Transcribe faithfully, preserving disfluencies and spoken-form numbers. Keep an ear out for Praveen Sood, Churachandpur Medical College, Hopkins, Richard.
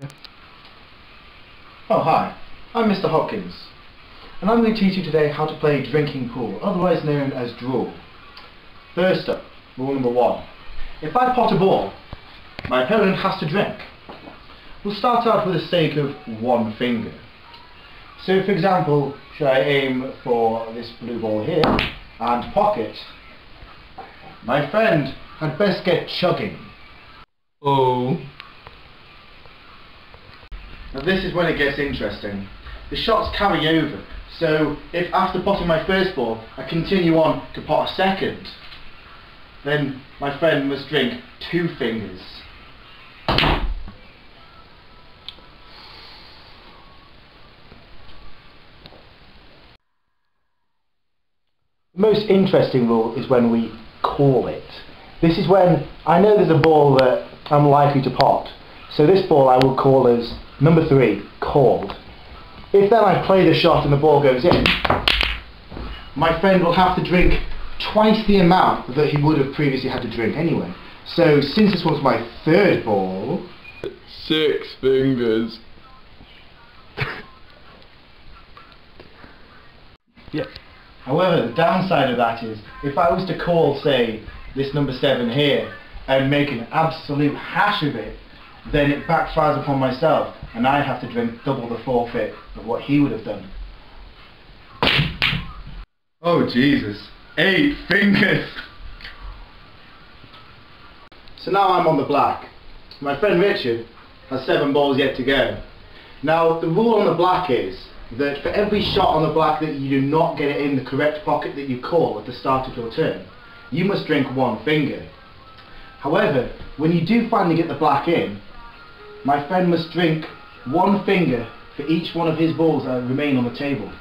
Yeah. Oh, hi. I'm Mister Hopkins, and I'm going to teach you today how to play drinking pool, otherwise known as draw. First up, rule number one. If I pot a ball, my opponent has to drink. We'll start out with a stake of one finger. So, for example, should I aim for this blue ball here and pocket? My friend had best get chugging. Oh. Now this is when it gets interesting. The shots carry over, so if after potting my first ball I continue on to pot a second, then my friend must drink two fingers. The most interesting rule is when we call it. This is when I know there's a ball that I'm likely to pot, so this ball I will call as number three, called. If then I play the shot and the ball goes in, my friend will have to drink twice the amount that he would have previously had to drink anyway. So since this was my third ball... Six fingers. Yeah. However, the downside of that is, if I was to call, say, this number seven here, and make an absolute hash of it, then it backfires upon myself, and I have to drink double the forfeit of what he would have done. Oh Jesus, eight fingers! So now I'm on the black. My friend Richard has seven balls yet to go. Now the rule on the black is that for every shot on the black that you do not get it in the correct pocket that you call at the start of your turn, you must drink one finger. However, when you do finally get the black in, my friend must drink one finger for each one of his balls that remain on the table.